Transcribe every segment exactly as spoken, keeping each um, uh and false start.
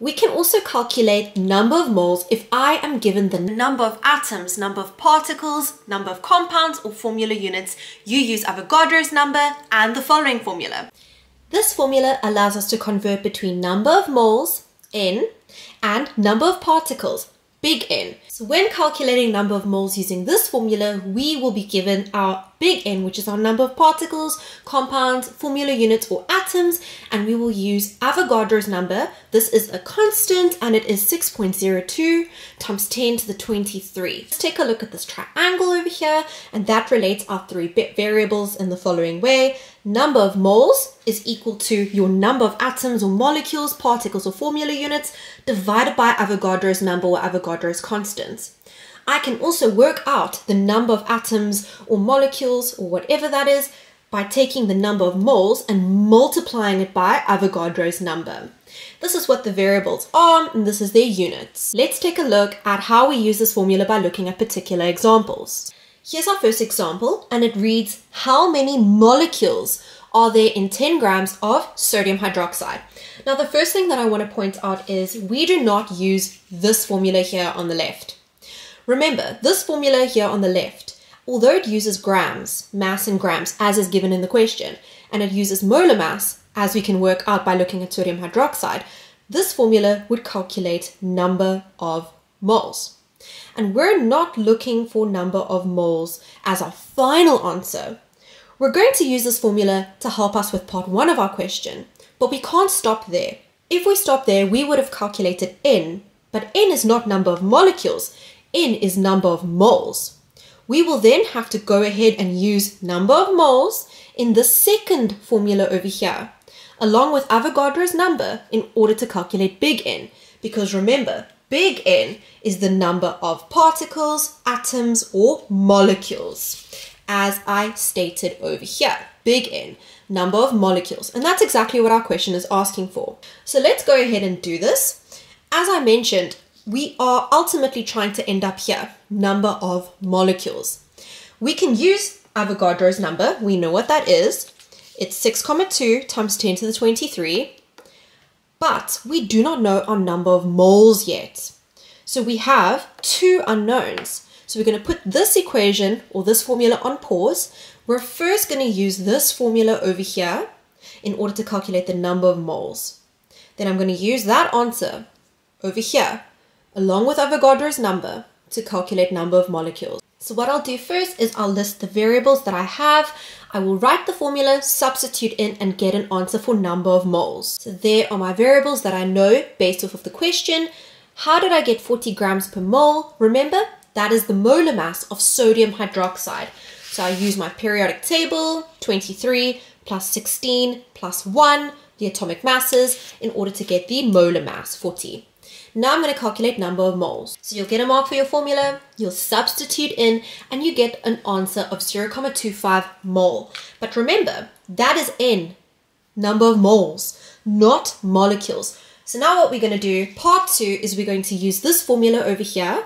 We can also calculate number of moles if I am given the number of atoms, number of particles, number of compounds or formula units. You use Avogadro's number and the following formula. This formula allows us to convert between number of moles, N, and number of particles, big N. So when calculating number of moles using this formula, we will be given our big N, which is our number of particles, compounds, formula units or atoms, and we will use Avogadro's number. This is a constant and it is six point zero two times ten to the twenty-three. Let's take a look at this triangle over here, and that relates our three variables in the following way. Number of moles is equal to your number of atoms or molecules, particles or formula units divided by Avogadro's number or Avogadro's constant. I can also work out the number of atoms or molecules or whatever that is by taking the number of moles and multiplying it by Avogadro's number. This is what the variables are and this is their units. Let's take a look at how we use this formula by looking at particular examples. Here's our first example and it reads, how many molecules are there in ten grams of sodium hydroxide? Now the first thing that I want to point out is we do not use this formula here on the left. Remember, this formula here on the left, although it uses grams, mass in grams, as is given in the question, and it uses molar mass, as we can work out by looking at sodium hydroxide, this formula would calculate number of moles. And we're not looking for number of moles as our final answer. We're going to use this formula to help us with part one of our question, but we can't stop there. If we stop there, we would have calculated N, but N is not number of molecules. N is number of moles. We will then have to go ahead and use number of moles in the second formula over here, along with Avogadro's number in order to calculate big N. Because remember, big N is the number of particles, atoms, or molecules, as I stated over here. Big N, number of molecules. And that's exactly what our question is asking for. So let's go ahead and do this. As I mentioned, we are ultimately trying to end up here, number of molecules. We can use Avogadro's number. We know what that is. It's six point two times ten to the twenty-three, but we do not know our number of moles yet. So we have two unknowns. So we're going to put this equation or this formula on pause. We're first going to use this formula over here in order to calculate the number of moles. Then I'm going to use that answer over here, along with Avogadro's number, to calculate number of molecules. So what I'll do first is I'll list the variables that I have. I will write the formula, substitute in, and get an answer for number of moles. So there are my variables that I know based off of the question. How did I get forty grams per mole? Remember, that is the molar mass of sodium hydroxide. So I use my periodic table, twenty-three plus sixteen plus one, the atomic masses, in order to get the molar mass, forty. Now I'm going to calculate number of moles. So you'll get a mark for your formula, you'll substitute in, and you get an answer of zero point two five mole. But remember, that is N, number of moles, not molecules. So now what we're going to do, part two, is we're going to use this formula over here.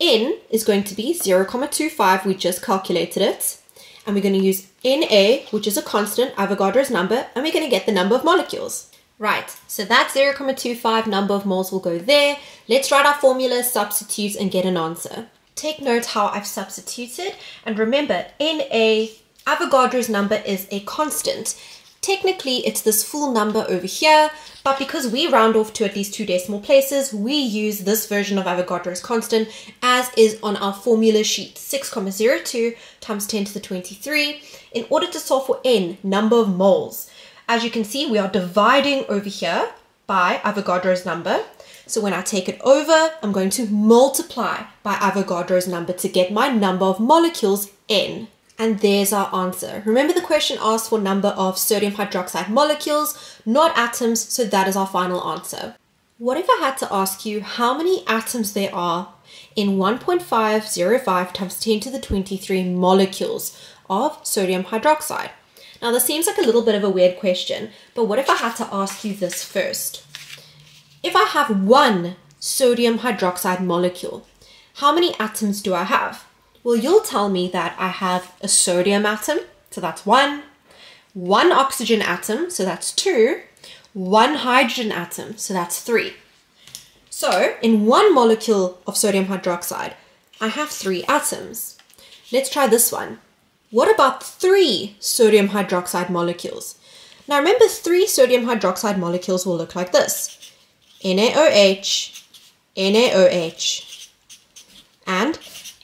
N is going to be zero point two five, we just calculated it. And we're going to use N A, which is a constant, Avogadro's number, and we're going to get the number of molecules. Right, so that's zero point two five, number of moles will go there. Let's write our formula, substitute, and get an answer. Take note how I've substituted. And remember, N A, Avogadro's number, is a constant. Technically, it's this full number over here, but because we round off to at least two decimal places, we use this version of Avogadro's constant, as is on our formula sheet, six point zero two times ten to the twenty-three, in order to solve for N, number of moles. As you can see, we are dividing over here by Avogadro's number. So when I take it over, I'm going to multiply by Avogadro's number to get my number of molecules, N. And there's our answer. Remember, the question asked for number of sodium hydroxide molecules, not atoms, so that is our final answer. What if I had to ask you how many atoms there are in one point five zero five times ten to the twenty-three molecules of sodium hydroxide? Now this seems like a little bit of a weird question, but what if I had to ask you this first? If I have one sodium hydroxide molecule, how many atoms do I have? Well, you'll tell me that I have a sodium atom, so that's one, one oxygen atom, so that's two, one hydrogen atom, so that's three. So in one molecule of sodium hydroxide, I have three atoms. Let's try this one. What about three sodium hydroxide molecules? Now remember, three sodium hydroxide molecules will look like this. NaOH, NaOH, and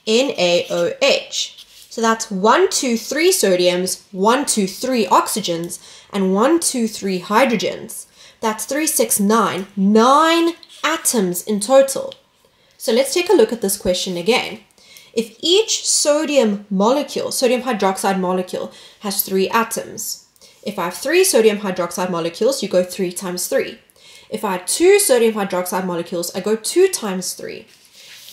NaOH. So that's one, two, three sodiums, one, two, three oxygens, and one, two, three hydrogens. That's three, six, nine, nine atoms in total. So let's take a look at this question again. If each sodium molecule, sodium hydroxide molecule, has three atoms, if I have three sodium hydroxide molecules, you go three times three. If I had two sodium hydroxide molecules, I go two times three.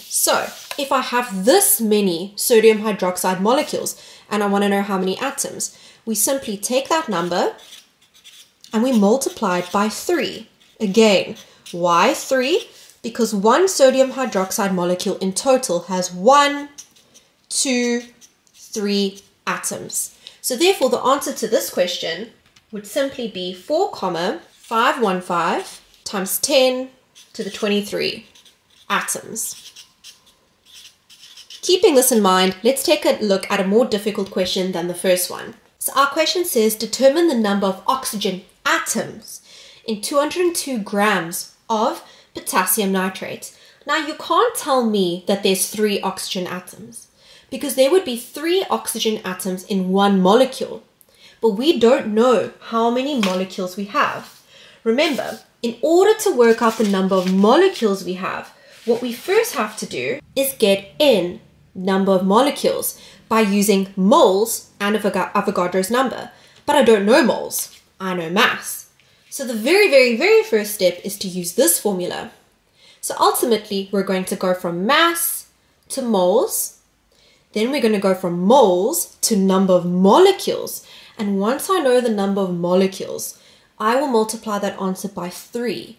So if I have this many sodium hydroxide molecules and I want to know how many atoms, we simply take that number and we multiply it by three. Again, why three? Because one sodium hydroxide molecule in total has one, two, three atoms. So therefore the answer to this question would simply be four comma five one five times ten to the twenty-three atoms. Keeping this in mind, let's take a look at a more difficult question than the first one. So our question says, determine the number of oxygen atoms in two hundred two grams of potassium nitrate. Now you can't tell me that there's three oxygen atoms, because there would be three oxygen atoms in one molecule. But we don't know how many molecules we have. Remember, in order to work out the number of molecules we have, what we first have to do is get in number of molecules by using moles and Avogadro's number. But I don't know moles, I know mass. So the very, very, very first step is to use this formula. So ultimately, we're going to go from mass to moles, then we're going to go from moles to number of molecules. And once I know the number of molecules, I will multiply that answer by three.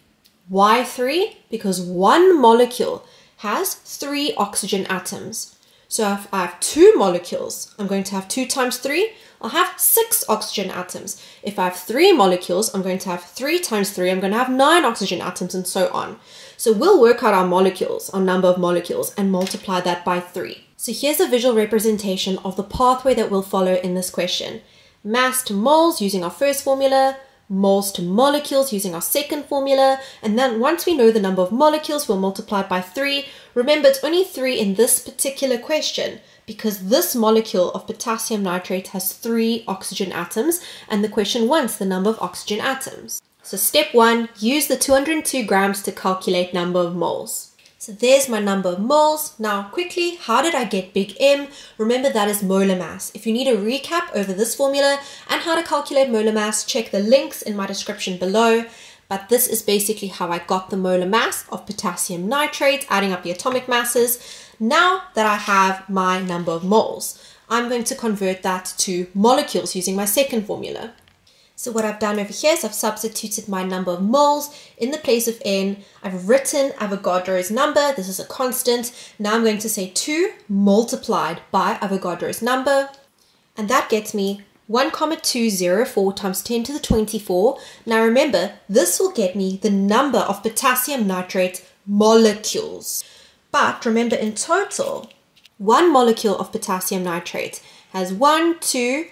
Why three? Because one molecule has three oxygen atoms. So if I have two molecules, I'm going to have two times three, I'll have six oxygen atoms. If I have three molecules, I'm going to have three times three, I'm going to have nine oxygen atoms, and so on. So we'll work out our molecules, our number of molecules, and multiply that by three. So here's a visual representation of the pathway that we'll follow in this question. Mass to moles using our first formula, moles to molecules using our second formula, and then once we know the number of molecules, we'll multiply by three. Remember, it's only three in this particular question because this molecule of potassium nitrate has three oxygen atoms, and the question wants the number of oxygen atoms. So step one, use the two hundred two grams to calculate number of moles. So there's my number of moles. Now quickly, how did I get big M? Remember, that is molar mass. If you need a recap over this formula and how to calculate molar mass, check the links in my description below. But this is basically how I got the molar mass of potassium nitrate, adding up the atomic masses. Now that I have my number of moles, I'm going to convert that to molecules using my second formula. So what I've done over here is I've substituted my number of moles in the place of N. I've written Avogadro's number. This is a constant. Now I'm going to say two multiplied by Avogadro's number. And that gets me one comma two zero four times ten to the twenty-four. Now remember, this will get me the number of potassium nitrate molecules. But remember, in total, one molecule of potassium nitrate has one, two,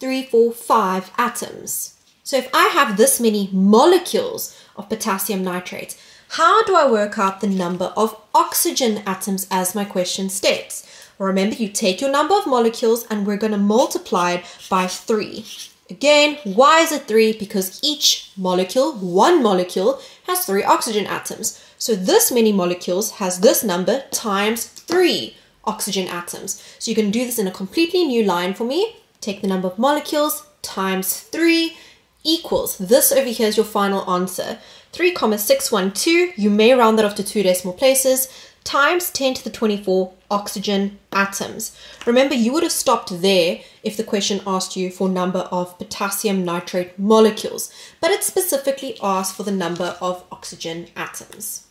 three, four, five atoms. So if I have this many molecules of potassium nitrate, how do I work out the number of oxygen atoms as my question states? Well, remember, you take your number of molecules and we're going to multiply it by three. Again, why is it three? Because each molecule, one molecule, has three oxygen atoms. So this many molecules has this number times three oxygen atoms. So you can do this in a completely new line for me. Take the number of molecules times three equals, this over here is your final answer, three comma six one two, you may round that off to two decimal places, times ten to the twenty-four oxygen atoms. Remember, you would have stopped there if the question asked you for number of potassium nitrate molecules, but it specifically asked for the number of oxygen atoms.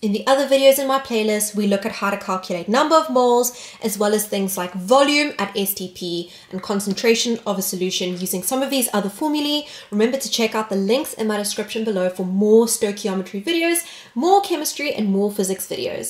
In the other videos in my playlist, we look at how to calculate number of moles, as well as things like volume at S T P and concentration of a solution using some of these other formulae. Remember to check out the links in my description below for more stoichiometry videos, more chemistry and more physics videos.